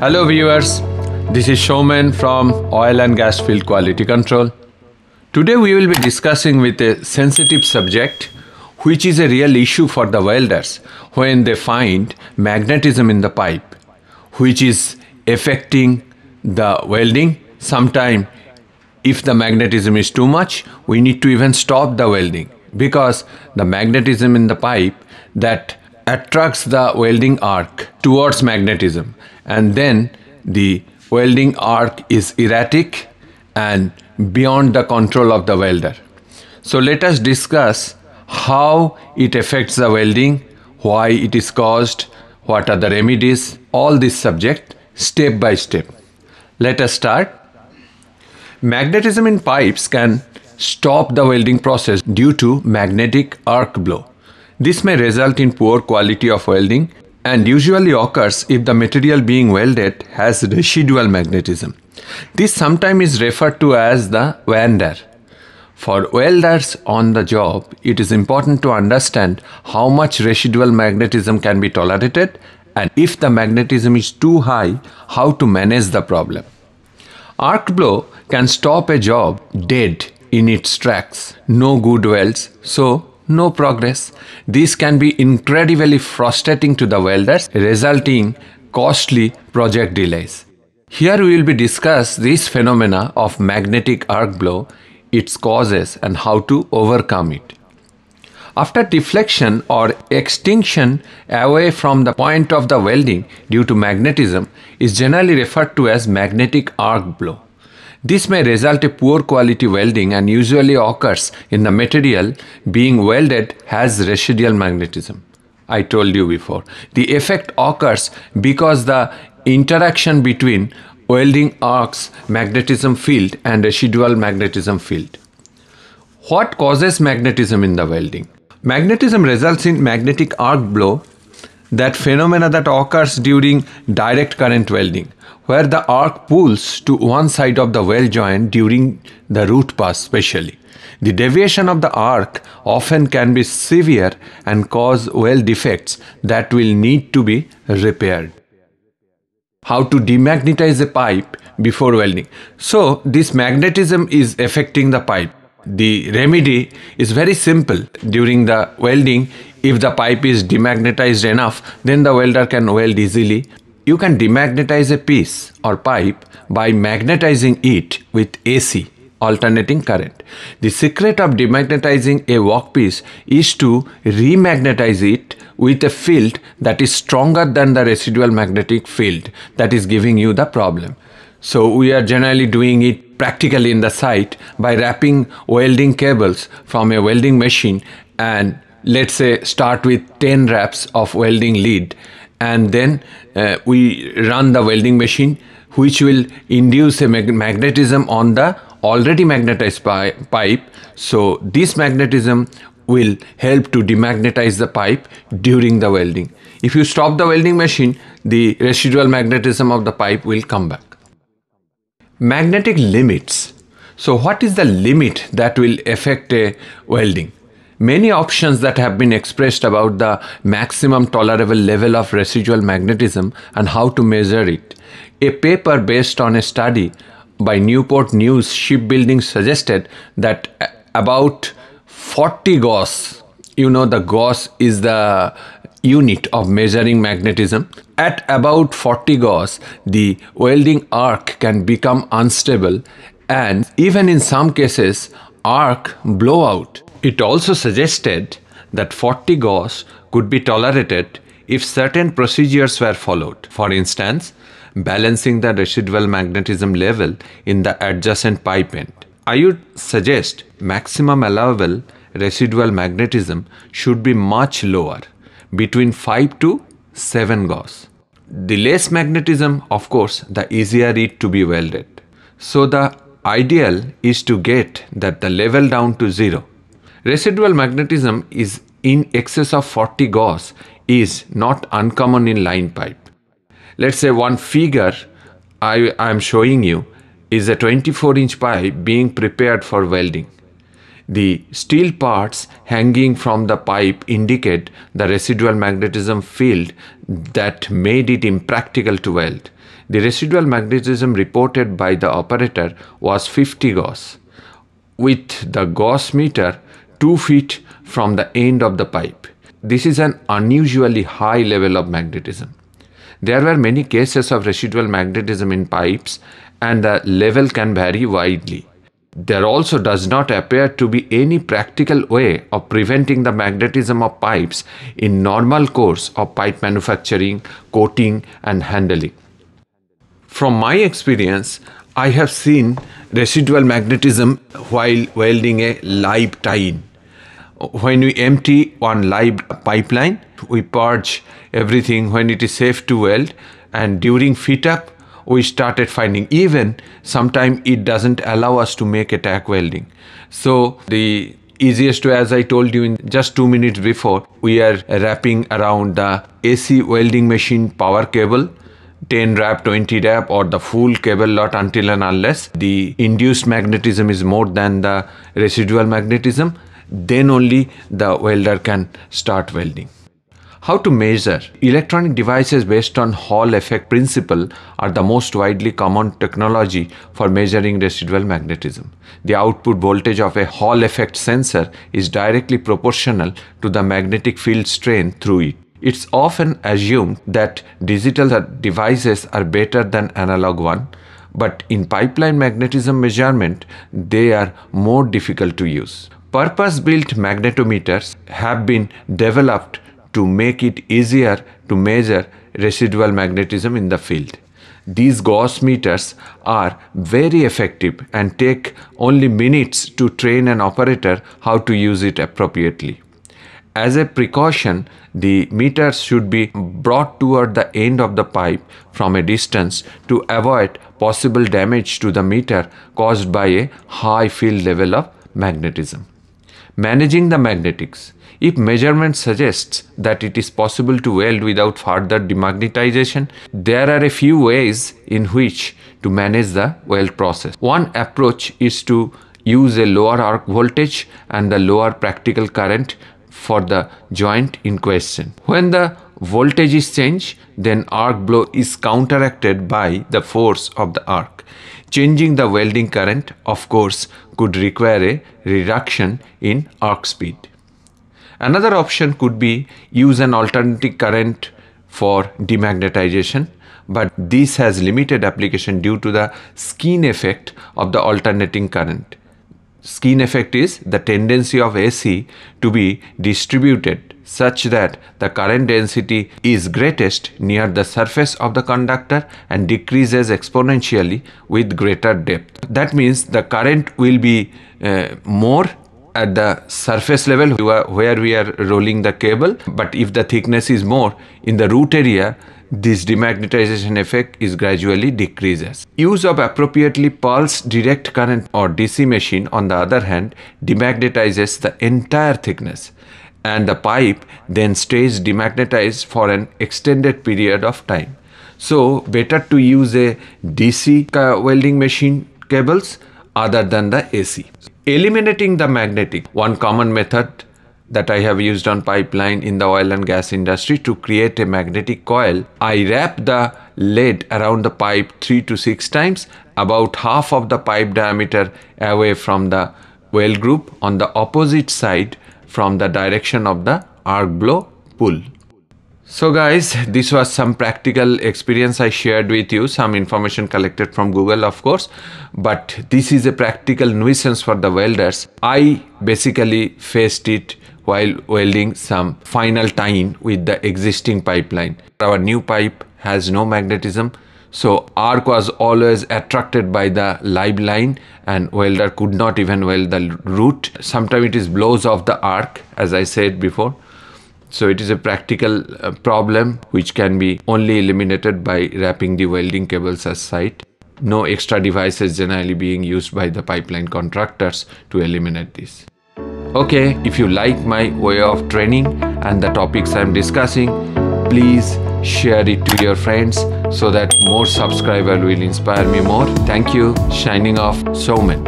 Hello viewers, this is Showman from Oil and Gas Field Quality Control. Today we will be discussing with a sensitive subject which is a real issue for the welders when they find magnetism in the pipe which is affecting the welding. Sometimes if the magnetism is too much, we need to even stop the welding because the magnetism in the pipe that attracts the welding arc towards magnetism, and then the welding arc is erratic and beyond the control of the welder. So let us discuss how it affects the welding, why it is caused, what are the remedies, all this subject step by step. Let us start. Magnetism in pipes can stop the welding process due to magnetic arc blow. This may result in poor quality of welding and usually occurs if the material being welded has residual magnetism. This sometimes is referred to as the wander. For welders on the job, it is important to understand how much residual magnetism can be tolerated and if the magnetism is too high, how to manage the problem. Arc blow can stop a job dead in its tracks. No good welds, so no progress. This can be incredibly frustrating to the welders, resulting costly project delays. Here we will be discuss this phenomena of magnetic arc blow, its causes and how to overcome it. After deflection or extinction away from the point of the welding due to magnetism is generally referred to as magnetic arc blow. This may result in poor quality welding and usually occurs in the material being welded has residual magnetism. I told you before. The effect occurs because the interaction between welding arc's magnetism field and residual magnetism field. What causes magnetism in the welding? Magnetism results in magnetic arc blow, that phenomena that occurs during direct current welding, where the arc pulls to one side of the weld joint during the root pass especially. The deviation of the arc often can be severe and cause weld defects that will need to be repaired. How to demagnetize a pipe before welding. So this magnetism is affecting the pipe. The remedy is very simple. During the welding, if the pipe is demagnetized enough, then the welder can weld easily. You can demagnetize a piece or pipe by magnetizing it with AC, alternating current. The secret of demagnetizing a workpiece is to remagnetize it with a field that is stronger than the residual magnetic field that is giving you the problem. So we are generally doing it practically in the site by wrapping welding cables from a welding machine, and let's say start with 10 wraps of welding lead, and then we run the welding machine which will induce a magnetism on the already magnetized pipe. So this magnetism will help to demagnetize the pipe during the welding. If you stop the welding machine, the residual magnetism of the pipe will come back. Magnetic limits. So what is the limit that will affect a welding? Many options that have been expressed about the maximum tolerable level of residual magnetism and how to measure it. A paper based on a study by Newport News Shipbuilding suggested that about 40 Gauss, you know the Gauss is the unit of measuring magnetism. At about 40 Gauss, the welding arc can become unstable and even in some cases arc blowout. It also suggested that 40 Gauss could be tolerated if certain procedures were followed. For instance, balancing the residual magnetism level in the adjacent pipe end. I would suggest maximum allowable residual magnetism should be much lower, between 5 to 7 Gauss. The less magnetism, of course, the easier it to be welded. So the ideal is to get that the level down to 0. Residual magnetism is in excess of 40 Gauss is not uncommon in line pipe. Let's say one figure I am showing you is a 24-inch pipe being prepared for welding. The steel parts hanging from the pipe indicate the residual magnetism field that made it impractical to weld. The residual magnetism reported by the operator was 50 Gauss, with the Gauss meter 2 feet from the end of the pipe. This is an unusually high level of magnetism. There were many cases of residual magnetism in pipes, and the level can vary widely. There also does not appear to be any practical way of preventing the magnetism of pipes in normal course of pipe manufacturing, coating and handling. From my experience, I have seen residual magnetism while welding a live tie-in. When we empty one live pipeline, we purge everything when it is safe to weld, and during fit up, we started finding even sometimes it doesn't allow us to make a tack welding. So the easiest way, as I told you in just 2 minutes before, we are wrapping around the AC welding machine power cable, 10 wrap, 20 wrap, or the full cable lot, until and unless the induced magnetism is more than the residual magnetism, then only the welder can start welding. How to measure? Electronic devices based on Hall effect principle are the most widely common technology for measuring residual magnetism. The output voltage of a Hall effect sensor is directly proportional to the magnetic field strength through it. It's often assumed that digital devices are better than analog one, but in pipeline magnetism measurement, they are more difficult to use. Purpose-built magnetometers have been developed to make it easier to measure residual magnetism in the field. These Gauss meters are very effective and take only minutes to train an operator how to use it appropriately. As a precaution, the meters should be brought toward the end of the pipe from a distance to avoid possible damage to the meter caused by a high field level of magnetism. Managing the magnetics. If measurement suggests that it is possible to weld without further demagnetization, there are a few ways in which to manage the weld process. One approach is to use a lower arc voltage and the lower practical current for the joint in question. When the voltage is changed, then arc blow is counteracted by the force of the arc. Changing the welding current, of course, could require a reduction in arc speed. Another option could be use an alternating current for demagnetization, but this has limited application due to the skein effect of the alternating current. Skein effect is the tendency of AC to be distributed such that the current density is greatest near the surface of the conductor and decreases exponentially with greater depth. That means the current will be more at the surface level where we are rolling the cable, but if the thickness is more in the root area, this demagnetization effect is gradually decreases. Use of appropriately pulsed direct current or DC machine, on the other hand, demagnetizes the entire thickness, and the pipe then stays demagnetized for an extended period of time. So better to use a DC welding machine cables other than the AC. Eliminating the magnetic. One common method that I have used on pipeline in the oil and gas industry to create a magnetic coil. I wrap the lead around the pipe 3 to 6 times, about half of the pipe diameter away from the weld group on the opposite side from the direction of the arc blow pull. So guys, this was some practical experience I shared with you, some information collected from Google, of course, but this is a practical nuisance for the welders. I basically faced it while welding some final tie-in with the existing pipeline. Our new pipe has no magnetism, so arc was always attracted by the live line and welder could not even weld the root. Sometimes it is blows off the arc, as I said before. So it is a practical problem which can be only eliminated by wrapping the welding cables as tight. No extra devices generally being used by the pipeline contractors to eliminate this. Okay, if you like my way of training and the topics I'm discussing, please share it to your friends so that more subscribers will inspire me more. Thank you. Signing off, Soumen.